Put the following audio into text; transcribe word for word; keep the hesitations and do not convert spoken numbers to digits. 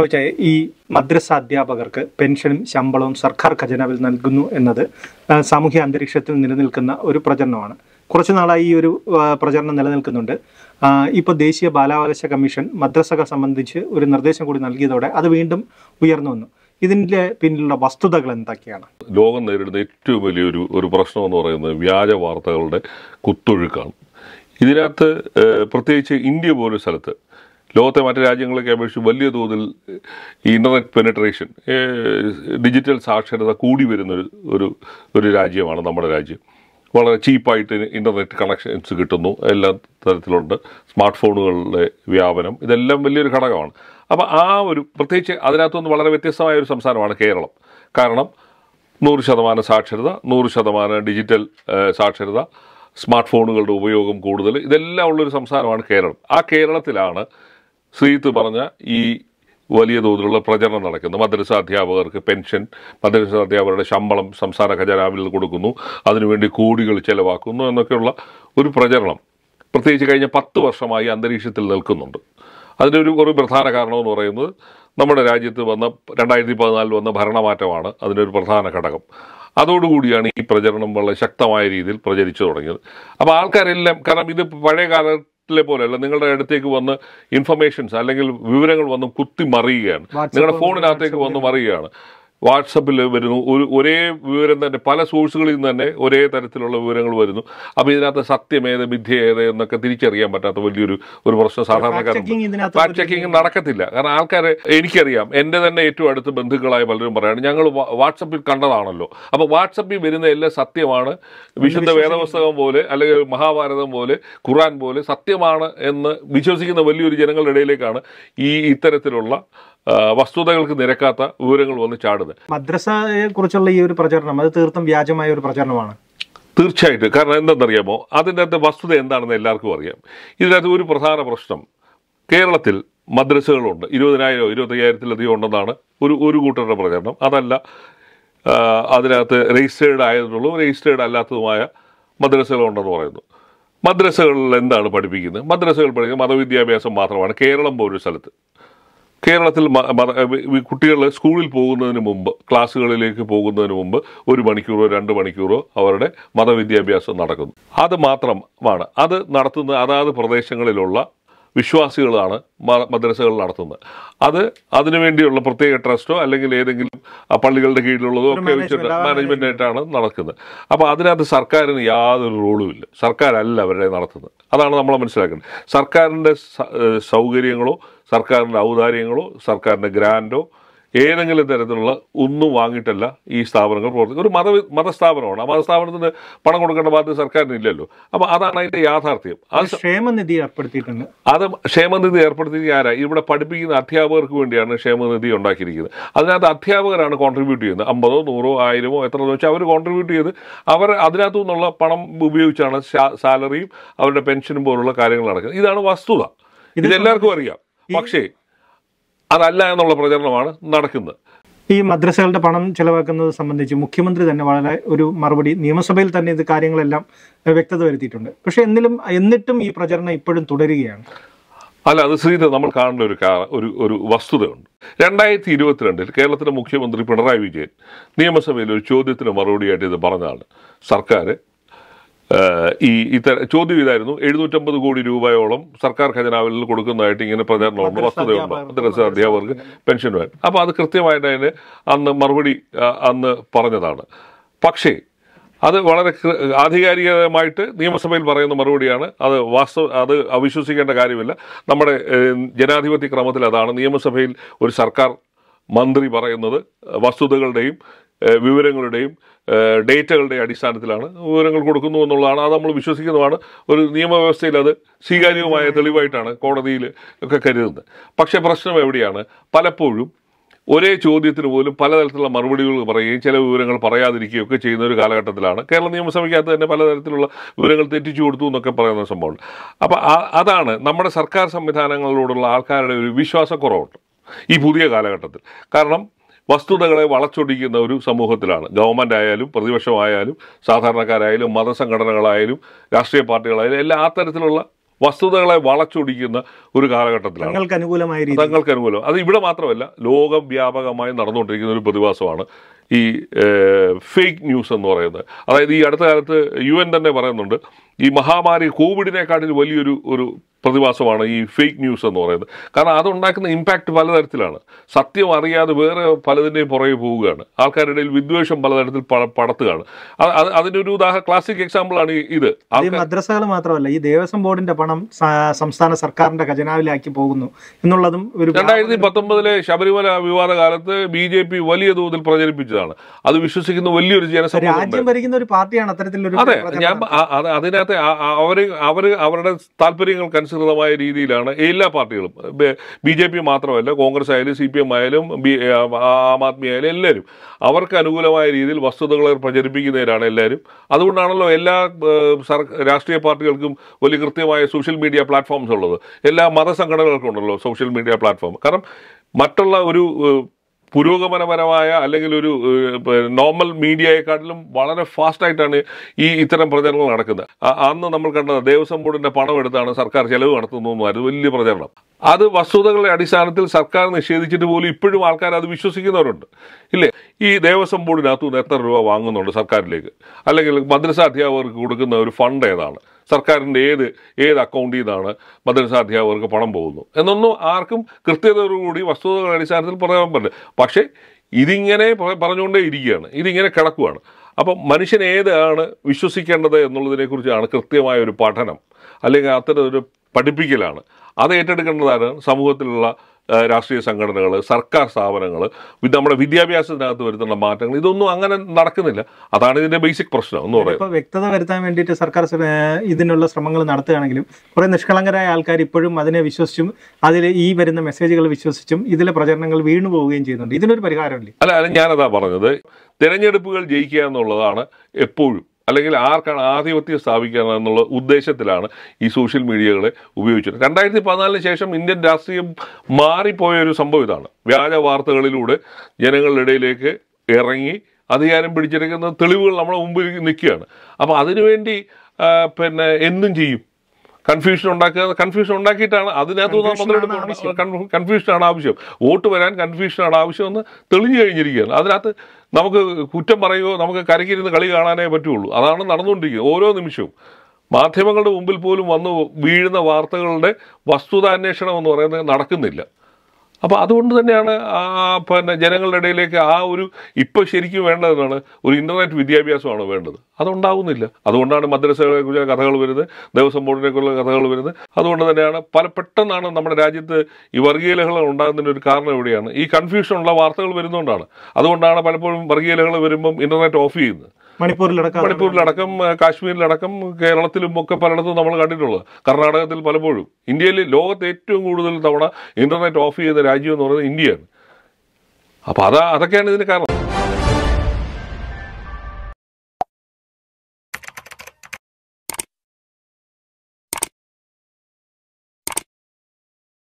പ്രത്യേകിച്ച് ഈ മദ്രസ അധ്യാപകർക്ക് പെൻഷനും ശമ്പളവും സർക്കാർ ഖജനാവിൽ നൽകുന്നു എന്നത് സാമൂഹ്യ അന്തരീക്ഷത്തിൽ നിലനിൽക്കുന്ന ഒരു പ്രചരണമാണ്. കുറച്ച് നാളായി ഈ ഒരു പ്രചരണം നിലനിൽക്കുന്നുണ്ട്. ഇപ്പോൾ ദേശീയ ബാലാവകാശ കമ്മീഷൻ മദ്രസകൾ സംബന്ധിച്ച് ഒരു നിർദ്ദേശം കൂടി നൽകിയതോടെ അത് വീണ്ടും ഉയർന്നു വന്നു. ഇതിൻ്റെ പിന്നിലുള്ള വസ്തുതകൾ എന്തൊക്കെയാണ്? ലോകം നേരിടുന്ന ഏറ്റവും വലിയൊരു ഒരു പ്രശ്നം എന്ന് പറയുന്നത് വ്യാജ വാർത്തകളുടെ കുത്തൊഴുക്കാണ്. ഇതിനകത്ത് പ്രത്യേകിച്ച് ഇന്ത്യ പോലൊരു സ്ഥലത്ത് ലോകത്തെ മറ്റ് രാജ്യങ്ങളൊക്കെ അപേക്ഷിച്ച് വലിയ തോതിൽ ഈ ഇൻ്റർനെറ്റ് പെനിട്രേഷൻ, ഡിജിറ്റൽ സാക്ഷരത കൂടി വരുന്നൊരു ഒരു ഒരു രാജ്യമാണ് നമ്മുടെ രാജ്യം. വളരെ ചീപ്പായിട്ട് ഇൻ്റർനെറ്റ് കണക്ഷൻസ് കിട്ടുന്നു, എല്ലാ തരത്തിലുണ്ട്. സ്മാർട്ട് ഫോണുകളുടെ വ്യാപനം ഇതെല്ലാം വലിയൊരു ഘടകമാണ്. അപ്പോൾ ആ ഒരു പ്രത്യേകിച്ച് അതിനകത്തുനിന്ന് വളരെ വ്യത്യസ്തമായ ഒരു സംസ്ഥാനമാണ് കേരളം. കാരണം നൂറ് ശതമാനം സാക്ഷരത, നൂറ് ശതമാനം ഡിജിറ്റൽ സാക്ഷരത, സ്മാർട്ട് ഫോണുകളുടെ ഉപയോഗം കൂടുതൽ, ഇതെല്ലാം ഉള്ളൊരു സംസ്ഥാനമാണ് കേരളം. ആ കേരളത്തിലാണ് ശ്രീത്ത് പറഞ്ഞ ഈ വലിയ തോതിലുള്ള പ്രചരണം നടക്കുന്നത്. മദ്രസ അധ്യാപകർക്ക് പെൻഷൻ, മദ്രസ അധ്യാപകരുടെ ശമ്പളം സംസ്ഥാന ഖജനാവിൽ കൊടുക്കുന്നു, അതിനുവേണ്ടി കോടികൾ ചെലവാക്കുന്നു എന്നൊക്കെയുള്ള ഒരു പ്രചരണം പ്രത്യേകിച്ച് കഴിഞ്ഞ പത്ത് വർഷമായി അന്തരീക്ഷത്തിൽ നിൽക്കുന്നുണ്ട്. അതിൻ്റെ ഒരു കുറേ പ്രധാന കാരണമെന്ന് പറയുന്നത് നമ്മുടെ രാജ്യത്ത് വന്ന രണ്ടായിരത്തി പതിനാലിൽ വന്ന ഭരണമാറ്റമാണ് അതിനൊരു പ്രധാന ഘടകം. അതോടുകൂടിയാണ് ഈ പ്രചരണം വളരെ ശക്തമായ രീതിയിൽ പ്രചരിച്ചു തുടങ്ങിയത്. അപ്പോൾ ആൾക്കാരെല്ലാം, കാരണം ഇത് പഴയ കാല െ പോലെയല്ല, നിങ്ങളുടെ അടുത്തേക്ക് വന്ന് ഇൻഫർമേഷൻസ് അല്ലെങ്കിൽ വിവരങ്ങൾ വന്ന് കുത്തി മറിയുകയാണ്, നിങ്ങളുടെ ഫോണിനകത്തേക്ക് വന്ന് മറിയുകയാണ്. വാട്സപ്പിൽ വരുന്നു, ഒരു ഒരേ വിവരം തന്നെ പല സോഴ്സുകളിൽ നിന്ന് തന്നെ ഒരേ തരത്തിലുള്ള വിവരങ്ങൾ വരുന്നു. അപ്പോൾ ഇതിനകത്ത് സത്യമേത് മിഥ്യയേത് എന്നൊക്കെ തിരിച്ചറിയാൻ പറ്റാത്ത വലിയൊരു ഒരു പ്രശ്നം സാധാരണക്കാരൻ. ഫാക്ട് ചെക്കിങ് നടക്കത്തില്ല. കാരണം ആൾക്കാരെ, എനിക്കറിയാം, എൻ്റെ തന്നെ ഏറ്റവും അടുത്ത് ബന്ധുക്കളായ പലരും പറയുകയാണ് ഞങ്ങൾ വാട്സപ്പിൽ കണ്ടതാണല്ലോ. അപ്പോൾ വാട്സപ്പിൽ വരുന്ന എല്ലാം സത്യമാണ്, വിശുദ്ധ വേദപുസ്തകം പോലെ അല്ലെങ്കിൽ മഹാഭാരതം പോലെ ഖുറാൻ പോലെ സത്യമാണ് എന്ന് വിശ്വസിക്കുന്ന വലിയൊരു ജനങ്ങളുടെ ഇടയിലേക്കാണ് ഈ ഇത്തരത്തിലുള്ള വസ്തുതകൾക്ക് നിരക്കാത്ത വിവരങ്ങൾ വന്ന് ചാടുന്നത്. മദ്രസയെ കുറിച്ചുള്ള ഈ ഒരു പ്രചരണം അത് തീർത്തും വ്യാജമായ ഒരു പ്രചരണമാണ് തീർച്ചയായിട്ടും. കാരണം എന്താണെന്നറിയാമോ, അതിൻ്റെ അകത്ത് വസ്തുത എന്താണെന്ന് എല്ലാവർക്കും അറിയാം. ഇതിനകത്ത് ഒരു പ്രധാന പ്രശ്നം, കേരളത്തിൽ മദ്രസകളുണ്ട്, ഇരുപതിനായിരോ ഇരുപത്തയ്യായിരത്തിലധികം ഉണ്ടെന്നാണ് ഒരു ഒരു കൂട്ടരുടെ പ്രചരണം. അതല്ല, അതിനകത്ത് രജിസ്റ്റേർഡ് ആയതുള്ളതും രജിസ്റ്റേർഡ് അല്ലാത്തതുമായ മദ്രസകളുണ്ടെന്ന് പറയുന്നു. മദ്രസകളിൽ എന്താണ് പഠിപ്പിക്കുന്നത്? മദ്രസകൾ പഠിക്കുന്നത് മതവിദ്യാഭ്യാസം മാത്രമാണ്. കേരളം പോലൊരു സ്ഥലത്ത്, കേരളത്തിൽ കുട്ടികൾ സ്കൂളിൽ പോകുന്നതിന് മുമ്പ്, ക്ലാസ്സുകളിലേക്ക് പോകുന്നതിന് മുമ്പ് ഒരു മണിക്കൂറോ രണ്ട് മണിക്കൂറോ അവരുടെ മതവിദ്യാഭ്യാസം നടക്കുന്നു. അത് മാത്രമാണ് അത് നടത്തുന്ന അതാത് പ്രദേശങ്ങളിലുള്ള വിശ്വാസികളാണ് മദ്രസകൾ നടത്തുന്നത്. അത് അതിനുവേണ്ടിയുള്ള പ്രത്യേക ട്രസ്റ്റോ അല്ലെങ്കിൽ ഏതെങ്കിലും പള്ളികളുടെ കീഴിലുള്ളതോ ഒക്കെ വെച്ചിട്ട് മാനേജ്മെൻറ്റായിട്ടാണ് നടക്കുന്നത്. അപ്പോൾ അതിനകത്ത് സർക്കാരിന് യാതൊരു റോളും ഇല്ല. സർക്കാരല്ല അവരെ നടത്തുന്നത്. അതാണ് നമ്മൾ മനസ്സിലാക്കുന്നത്. സർക്കാരിൻ്റെ സൗകര്യങ്ങളോ സർക്കാരിൻ്റെ ഔദാര്യങ്ങളോ സർക്കാരിൻ്റെ ഗ്രാൻഡോ ഏതെങ്കിലും തരത്തിലുള്ള ഒന്നും വാങ്ങിയിട്ടല്ല ഈ സ്ഥാപനങ്ങൾ പ്രവർത്തിക്കുന്നത്. ഒരു മത മതസ്ഥാപനമാണ്. ആ മതസ്ഥാപനത്തിന് പണം കൊടുക്കേണ്ട ബാധ്യത സർക്കാരിനില്ലല്ലോ. അപ്പോൾ അതാണ് അതിൻ്റെ യാഥാർത്ഥ്യം. അത് ക്ഷേമനിധി ഏർപ്പെടുത്തിയിട്ടുണ്ട്. അത് ക്ഷേമനിധി ഏർപ്പെടുത്തിയിട്ട് ആരാ? ഇവിടെ പഠിപ്പിക്കുന്ന അധ്യാപകർക്ക് വേണ്ടിയാണ് ക്ഷേമനിധി ഉണ്ടാക്കിയിരിക്കുന്നത്. അതിനകത്ത് അധ്യാപകരാണ് കോൺട്രിബ്യൂട്ട് ചെയ്യുന്നത്. അമ്പതോ നൂറോ ആയിരമോ എത്രയെന്ന് വെച്ചാൽ അവർ കോൺട്രിബ്യൂട്ട് ചെയ്ത് അവർ അതിനകത്തു നിന്നുള്ള പണം ഉപയോഗിച്ചാണ് സാലറിയും അവരുടെ പെൻഷനും പോലുള്ള കാര്യങ്ങൾ നടക്കുന്നത്. ഇതാണ് വസ്തുത. ഇതെല്ലാവർക്കും അറിയാം. പക്ഷേ അതല്ല എന്നുള്ള പ്രചരണമാണ് നടക്കുന്നത്. ഈ മദ്രസകളുടെ പണം ചെലവാക്കുന്നത് സംബന്ധിച്ച് മുഖ്യമന്ത്രി തന്നെ വളരെ ഒരു മറുപടി നിയമസഭയിൽ തന്നെ ഇത് കാര്യങ്ങളെല്ലാം വ്യക്തത വരുത്തിയിട്ടുണ്ട്. പക്ഷെ എന്നിലും എന്നിട്ടും ഈ പ്രചരണം ഇപ്പോഴും തുടരുകയാണ്. അല്ല, അത് ശ്രീധർ, നമ്മൾ കാണേണ്ട ഒരു ഒരു ഒരു വസ്തുതയുണ്ട്. രണ്ടായിരത്തി ഇരുപത്തിരണ്ടിൽ കേരളത്തിലെ മുഖ്യമന്ത്രി പിണറായി വിജയൻ നിയമസഭയിൽ ഒരു ചോദ്യത്തിന് മറുപടിയായിട്ട് ഇത് പറഞ്ഞതാണ്. സർക്കാർ ഈ ഇത്തര ചോദ്യം ഇതായിരുന്നു, എഴുന്നൂറ്റമ്പത് കോടി രൂപയോളം സർക്കാർ ഖജനാവിൽ കൊടുക്കുന്നതായിട്ട് ഇങ്ങനെ പ്രചാരണമുണ്ട്, വസ്തുതയുണ്ടോ മദ്രസ അധ്യാപകർക്ക് പെൻഷനുമായി? അപ്പോൾ അത് കൃത്യമായിട്ട് അതിന് അന്ന് മറുപടി അന്ന് പറഞ്ഞതാണ്. പക്ഷേ അത് വളരെ ആധികാരികമായിട്ട് നിയമസഭയിൽ പറയുന്ന മറുപടിയാണ്. അത് വാസ്തവ അത് അവിശ്വസിക്കേണ്ട കാര്യമില്ല. നമ്മുടെ ജനാധിപത്യ ക്രമത്തിൽ അതാണ്. നിയമസഭയിൽ ഒരു സർക്കാർ മന്ത്രി പറയുന്നത് വസ്തുതകളുടെയും വിവരങ്ങളുടെയും ഡേറ്റകളുടെ അടിസ്ഥാനത്തിലാണ് വിവരങ്ങൾ കൊടുക്കുന്നു എന്നുള്ളതാണ്. അത് നമ്മൾ വിശ്വസിക്കുന്നതാണ്. ഒരു നിയമവ്യവസ്ഥയിൽ അത് സ്വീകാര്യമായ തെളിവായിട്ടാണ് കോടതിയിൽ ഒക്കെ കരുതുന്നത്. പക്ഷേ പ്രശ്നം എവിടെയാണ്? പലപ്പോഴും ഒരേ ചോദ്യത്തിന് പോലും പലതരത്തിലുള്ള മറുപടികൾ പറയുകയും ചില വിവരങ്ങൾ പറയാതിരിക്കുകയൊക്കെ ചെയ്യുന്ന ഒരു കാലഘട്ടത്തിലാണ് കേരള നിയമസഭയ്ക്കകത്ത് തന്നെ പലതരത്തിലുള്ള വിവരങ്ങൾ തെറ്റിച്ചു കൊടുത്തു എന്നൊക്കെ പറയുന്ന സംഭവമുണ്ട്. അപ്പോൾ അതാണ് നമ്മുടെ സർക്കാർ സംവിധാനങ്ങളോടുള്ള ആൾക്കാരുടെ ഒരു വിശ്വാസക്കുറവുണ്ട് ഈ പുതിയ കാലഘട്ടത്തിൽ. കാരണം വസ്തുതകളെ വളച്ചൊടിക്കുന്ന ഒരു സമൂഹത്തിലാണ് ഗവൺമെൻറ് ആയാലും പ്രതിപക്ഷമായാലും സാധാരണക്കാരായാലും മതസംഘടനകളായാലും രാഷ്ട്രീയ പാർട്ടികളായാലും എല്ലാം ആ തരത്തിലുള്ള വസ്തുതകളെ വളച്ചൊടിക്കുന്ന ഒരു കാലഘട്ടത്തിലാണ്. തങ്ങൾക്ക് അനുകൂലം. അത് ഇവിടെ മാത്രമല്ല, ലോകം വ്യാപകമായി നടന്നുകൊണ്ടിരിക്കുന്ന ഒരു പ്രതിഭാസമാണ് ഈ ഫേക്ക് ന്യൂസ് എന്ന് പറയുന്നത്. അതായത് ഈ അടുത്ത കാലത്ത് യു എൻ തന്നെ പറയുന്നുണ്ട്, ഈ മഹാമാരി കോവിഡിനെക്കാട്ടിൽ വലിയൊരു ഒരു പ്രതിഭാസമാണ് ഈ ഫേക്ക് ന്യൂസ് എന്ന് പറയുന്നത്. കാരണം അതുണ്ടാക്കുന്ന ഇമ്പാക്റ്റ് പലതരത്തിലാണ്. സത്യം അറിയാതെ വേറെ പലതിൻ്റെയും പുറകെ പോവുകയാണ്, ആൾക്കാരുടെ ഇടയിൽ വിദ്വേഷം പലതരത്തിൽ പടത്തുകയാണ്. അത് അതിൻ്റെ ഒരു ഉദാഹരണം, ക്ലാസിക് എക്സാമ്പിളാണ് ഇത്. മദ്രസകൾ മാത്രമല്ല, ഈ ദേവസ്വം ബോർഡിന്റെ പണം സംസ്ഥാന സർക്കാരിന്റെ ഖജനാവിലാക്കി പോകുന്നു എന്നുള്ളതും രണ്ടായിരത്തി പത്തൊമ്പതിലെ ശബരിമല വിവാദ കാലത്ത് ബി ജെ പി വലിയ തോതിൽ പ്രചരിപ്പിച്ചതാണ്. അത് വിശ്വസിക്കുന്ന വലിയൊരു ജനസമൂഹം, രാജ്യം ഭരിക്കുന്ന ഒരു പാർട്ടിയാണ് അത്തരത്തിലൊരു. അതെ, ഞാൻ അതിനകത്ത് അവര് അവർ അവരുടെ താല്പര്യങ്ങൾക്കനുസരിച്ച് മായ രീതിയിലാണ് എല്ലാ പാർട്ടികളും, ബി ജെ പി മാത്രമല്ല, കോൺഗ്രസ് ആയാലും സി പി എം ആയാലും ആം ആദ്മി ആയാലും എല്ലാവരും അവർക്ക് അനുകൂലമായ രീതിയിൽ വസ്തുതകളെ പ്രചരിപ്പിക്കുന്നവരാണ് എല്ലാവരും. അതുകൊണ്ടാണല്ലോ എല്ലാ രാഷ്ട്രീയ പാർട്ടികൾക്കും വലിയ കൃത്യമായ സോഷ്യൽ മീഡിയ പ്ലാറ്റ്ഫോംസ് ഉള്ളത്. എല്ലാ മതസംഘടനകൾക്കും ഉണ്ടല്ലോ സോഷ്യൽ മീഡിയ പ്ലാറ്റ്ഫോം. കാരണം മറ്റുള്ള ഒരു പുരോഗമനപരമായ അല്ലെങ്കിൽ ഒരു നോർമൽ മീഡിയയെക്കാട്ടിലും വളരെ ഫാസ്റ്റായിട്ടാണ് ഈ ഇത്തരം പ്രചരണങ്ങൾ നടക്കുന്നത്. അന്ന് നമ്മൾ കണ്ടത് ദേവസ്വം ബോർഡിൻ്റെ പണം എടുത്താണ് സർക്കാർ ചെലവ് നടത്തുന്നതെന്നായിരുന്നു വലിയ പ്രചരണം. അത് വസ്തുതകളുടെ അടിസ്ഥാനത്തിൽ സർക്കാർ നിഷേധിച്ചിട്ട് പോലും ഇപ്പോഴും ആൾക്കാർ അത് വിശ്വസിക്കുന്നവരുണ്ട്, ഇല്ലേ? ഈ ദേവസ്വം ബോർഡിനകത്തു നിന്ന് എത്ര രൂപ വാങ്ങുന്നുണ്ട് സർക്കാരിലേക്ക്, അല്ലെങ്കിൽ മദ്രസ അധ്യാപകർക്ക് കൊടുക്കുന്ന ഒരു ഫണ്ട് ഏതാണ്, സർക്കാരിൻ്റെ ഏത് ഏത് അക്കൗണ്ടിൽ നിന്നാണ് മദ്രസ അധ്യാപകർക്ക് പണം പോകുന്നു എന്നൊന്നും ആർക്കും കൃത്യതയോടുകൂടി വസ്തുതകളുടെ അടിസ്ഥാനത്തിൽ പറയാൻ പറ്റില്ല. പക്ഷേ ഇതിങ്ങനെ പറഞ്ഞുകൊണ്ടേ ഇരിക്കുകയാണ്, ഇതിങ്ങനെ കിടക്കുകയാണ്. അപ്പം മനുഷ്യൻ ഏതാണ് വിശ്വസിക്കേണ്ടത് എന്നുള്ളതിനെക്കുറിച്ചാണ് കൃത്യമായ ഒരു പഠനം അല്ലെങ്കിൽ അത്തരം ഒരു പഠിപ്പിക്കലാണ്. അത് ഏറ്റെടുക്കേണ്ടതാണ് സമൂഹത്തിലുള്ള രാഷ്ട്രീയ സംഘടനകൾ, സർക്കാർ സ്ഥാപനങ്ങൾ, നമ്മുടെ വിദ്യാഭ്യാസത്തിനകത്ത് വരുത്തുന്ന മാറ്റങ്ങൾ. ഇതൊന്നും അങ്ങനെ നടക്കുന്നില്ല. അതാണ് ഇതിന്റെ ബേസിക് പ്രശ്നം എന്ന് പറയുന്നത്. ഇപ്പോൾ വ്യക്തത വരുത്താൻ വേണ്ടിയിട്ട് സർക്കാർ ഇതിനുള്ള ശ്രമങ്ങൾ നടത്തുകയാണെങ്കിലും കുറേ നിഷ്കളങ്കരായ ആൾക്കാർ ഇപ്പോഴും അതിനെ വിശ്വസിച്ചും അതിൽ ഈ വരുന്ന മെസ്സേജുകൾ വിശ്വസിച്ചും ഇതിലെ പ്രചരണങ്ങൾ വീണു പോവുകയും ചെയ്യുന്നുണ്ട്. ഇതിനൊരു പരിഹാരമില്ല. അല്ല അല്ല ഞാനതാ പറഞ്ഞത്, തിരഞ്ഞെടുപ്പുകൾ ജയിക്കുക എന്നുള്ളതാണ് എപ്പോഴും, അല്ലെങ്കിൽ ആർക്കാണ് ആധിപത്യം സ്ഥാപിക്കുക എന്നുള്ള ഉദ്ദേശത്തിലാണ് ഈ സോഷ്യൽ മീഡിയകളെ ഉപയോഗിച്ചത്. രണ്ടായിരത്തി പതിനാലിന് ശേഷം ഇന്ത്യൻ രാഷ്ട്രീയം മാറിപ്പോയ ഒരു സംഭവം ഇതാണ്. വ്യാജ വാർത്തകളിലൂടെ ജനങ്ങളുടെ ഇടയിലേക്ക് ഇറങ്ങി അധികാരം പിടിച്ചെടുക്കുന്ന തെളിവുകൾ നമ്മുടെ മുമ്പിൽ നിൽക്കുകയാണ്. അപ്പോൾ അതിനുവേണ്ടി പിന്നെ എന്തും ചെയ്യും. കൺഫ്യൂഷൻ ഉണ്ടാക്കുക, കൺഫ്യൂഷൻ ഉണ്ടാക്കിയിട്ടാണ് അതിനകത്ത് കൺഫ്യൂഷനാണ് ആവശ്യം. വോട്ട് വരാൻ കൺഫ്യൂഷനാണ് ആവശ്യമെന്ന് തെളിഞ്ഞു കഴിഞ്ഞിരിക്കുകയാണ്. അതിനകത്ത് നമുക്ക് കുറ്റം പറയുകയോ നമുക്ക് കരക്കിരുന്ന് കളി കാണാനേ പറ്റുള്ളൂ. അതാണ് നടന്നുകൊണ്ടിരിക്കുന്നത്. ഓരോ നിമിഷവും മാധ്യമങ്ങളുടെ മുമ്പിൽ പോലും വന്ന് വീഴുന്ന വാർത്തകളുടെ വസ്തുതാന്വേഷണം എന്ന് പറയുന്നത് നടക്കുന്നില്ല. അപ്പോൾ അതുകൊണ്ട് തന്നെയാണ് പിന്നെ ജനങ്ങളുടെ ഇടയിലേക്ക് ആ ഒരു ഇപ്പോൾ ശരിക്കും വേണ്ടതെന്നാണ് ഒരു ഇൻ്റർനെറ്റ് വിദ്യാഭ്യാസമാണ് വേണ്ടത്. അതുണ്ടാവുന്നില്ല. അതുകൊണ്ടാണ് മദ്രസകളെക്കുറിച്ചുള്ള കഥകൾ വരുന്നത്, ദേവസ്വം ബോർഡിനെക്കുറിച്ചുള്ള കഥകൾ വരുന്നത്. അതുകൊണ്ട് തന്നെയാണ് പല പെട്ടെന്നാണ് നമ്മുടെ രാജ്യത്ത് ഈ വർഗീയ ലഹള ഉണ്ടാകുന്നതിൻ്റെ ഒരു കാരണം എവിടെയാണ് ഈ കൺഫ്യൂഷനുള്ള വാർത്തകൾ വരുന്നതുകൊണ്ടാണ്. അതുകൊണ്ടാണ് പലപ്പോഴും വർഗീയ ലഹള വരുമ്പം ഇൻ്റർനെറ്റ് ഓഫ് ചെയ്യുന്നത്. മണിപ്പൂരിലടക്കം മണിപ്പൂരിലടക്കം കാശ്മീരിലടക്കം കേരളത്തിലും ഒക്കെ പലയിടത്തും നമ്മൾ കണ്ടിട്ടുള്ളത്, കർണാടകത്തിൽ പലപ്പോഴും. ഇന്ത്യയിൽ ലോകത്ത് ഏറ്റവും കൂടുതൽ തവണ ഇൻ്റർനെറ്റ് ഓഫ് ചെയ്യുന്ന രാജ്യം എന്ന് പറയുന്നത് ഇന്ത്യയാണ്. അപ്പോൾ അതാ അതൊക്കെയാണ് ഇതിന് കാരണം.